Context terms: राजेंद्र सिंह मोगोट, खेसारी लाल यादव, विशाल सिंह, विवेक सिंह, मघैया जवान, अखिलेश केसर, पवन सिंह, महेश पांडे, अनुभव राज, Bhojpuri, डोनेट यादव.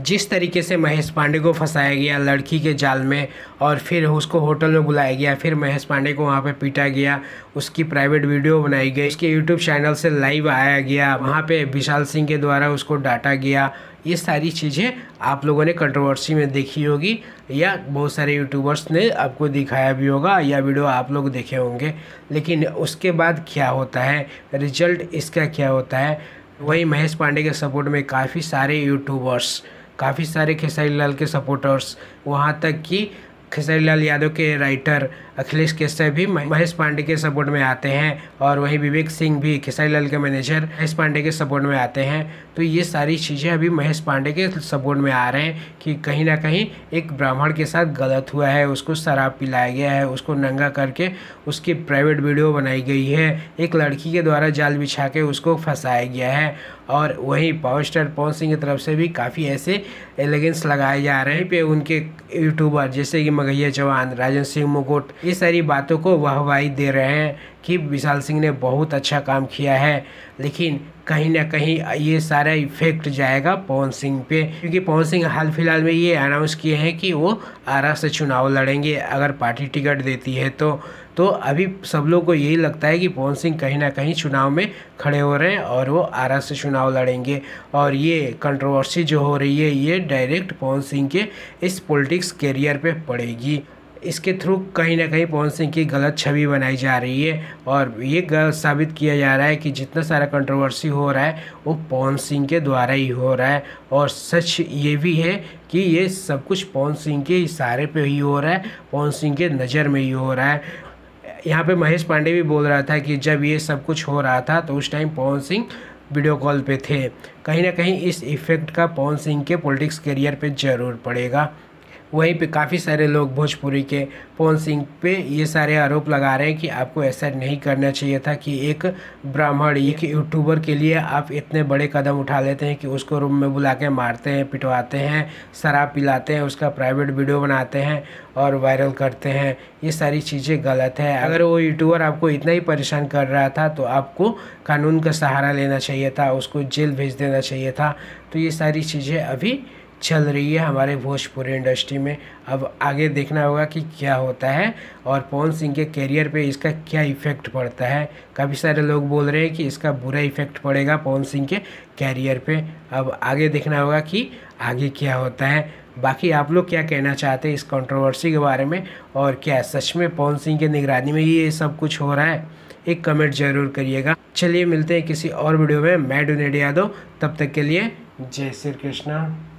जिस तरीके से महेश पांडे को फंसाया गया लड़की के जाल में और फिर उसको होटल में बुलाया गया, फिर महेश पांडे को वहाँ पे पीटा गया, उसकी प्राइवेट वीडियो बनाई गई, उसके यूट्यूब चैनल से लाइव आया गया, वहाँ पे विशाल सिंह के द्वारा उसको डांटा गया, ये सारी चीज़ें आप लोगों ने कंट्रोवर्सी में देखी होगी या बहुत सारे यूट्यूबर्स ने आपको दिखाया भी होगा या वीडियो आप लोग देखे होंगे। लेकिन उसके बाद क्या होता है, रिजल्ट इसका क्या होता है, वही महेश पांडे के सपोर्ट में काफ़ी सारे यूट्यूबर्स, काफ़ी सारे खेसारी लाल के सपोर्टर्स, वहाँ तक कि खेसारी लाल यादव के राइटर अखिलेश केसर भी महेश पांडे के सपोर्ट में आते हैं और वहीं विवेक सिंह भी, खेसारी लाल के मैनेजर, महेश पांडे के सपोर्ट में आते हैं। तो ये सारी चीज़ें अभी महेश पांडे के सपोर्ट में आ रहे हैं कि कहीं ना कहीं एक ब्राह्मण के साथ गलत हुआ है, उसको शराब पिलाया गया है, उसको नंगा करके उसकी प्राइवेट वीडियो बनाई गई है, एक लड़की के द्वारा जाल बिछा के उसको फंसाया गया है। और वहीं पावर स्टार पवन सिंह की तरफ से भी काफ़ी ऐसे एलिगेंस लगाए जा रहे हैं पे उनके यूट्यूबर जैसे कि मघैया जवान, राजेंद्र सिंह मोगोट, ये सारी बातों को वाहवाही दे रहे हैं कि विशाल सिंह ने बहुत अच्छा काम किया है। लेकिन कहीं ना कहीं ये सारा इफेक्ट जाएगा पवन सिंह पे, क्योंकि पवन सिंह हाल फिलहाल में ये अनाउंस किए हैं कि वो आरा से चुनाव लड़ेंगे अगर पार्टी टिकट देती है तो अभी सब लोग को यही लगता है कि पवन सिंह कहीं ना कहीं चुनाव में खड़े हो रहे हैं और वो आरा से चुनाव लड़ेंगे। और ये कंट्रोवर्सी जो हो रही है ये डायरेक्ट पवन सिंह के इस पॉलिटिक्स कैरियर पे पड़ेगी। इसके थ्रू कहीं ना कहीं पवन सिंह की गलत छवि बनाई जा रही है और ये गलत साबित किया जा रहा है कि जितना सारा कंट्रोवर्सी हो रहा है वो पवन सिंह के द्वारा ही हो रहा है। और सच ये भी है कि ये सब कुछ पवन सिंह के इशारे पे ही हो रहा है, पवन सिंह के नज़र में ही हो रहा है। यहाँ पे महेश पांडे भी बोल रहा था कि जब ये सब कुछ हो रहा था तो उस time पवन सिंह video call पे थे। कहीं ना कहीं इस इफ़ेक्ट का पवन सिंह के पॉलिटिक्स कैरियर पे ज़रूर पड़ेगा। वहीं पे काफ़ी सारे लोग भोजपुरी के पवन सिंह पे ये सारे आरोप लगा रहे हैं कि आपको ऐसा नहीं करना चाहिए था कि एक ब्राह्मण, एक यूट्यूबर के लिए आप इतने बड़े कदम उठा लेते हैं कि उसको रूम में बुला के मारते हैं, पिटवाते हैं, शराब पिलाते हैं, उसका प्राइवेट वीडियो बनाते हैं और वायरल करते हैं। ये सारी चीज़ें गलत है। अगर वो यूट्यूबर आपको इतना ही परेशान कर रहा था तो आपको कानून का सहारा लेना चाहिए था, उसको जेल भेज देना चाहिए था। तो ये सारी चीज़ें अभी चल रही है हमारे भोजपुरी इंडस्ट्री में। अब आगे देखना होगा कि क्या होता है और पवन सिंह के कैरियर पे इसका क्या इफ़ेक्ट पड़ता है। काफ़ी सारे लोग बोल रहे हैं कि इसका बुरा इफ़ेक्ट पड़ेगा पवन सिंह के कैरियर पे। अब आगे देखना होगा कि आगे क्या होता है। बाकी आप लोग क्या कहना चाहते हैं इस कंट्रोवर्सी के बारे में और क्या सच में पवन सिंह के निगरानी में ये सब कुछ हो रहा है, एक कमेंट ज़रूर करिएगा। चलिए मिलते हैं किसी और वीडियो में। मैं डोनेट यादव, तब तक के लिए जय श्री कृष्णा।